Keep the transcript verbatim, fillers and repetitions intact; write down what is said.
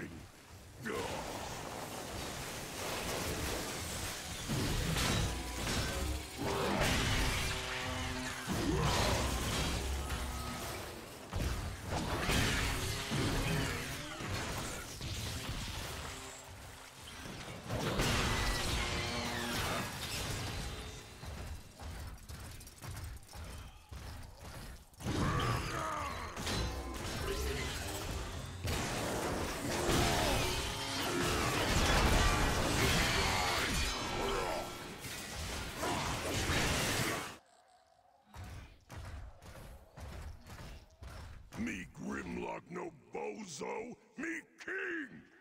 King. Me Grimlock no bozo, me King!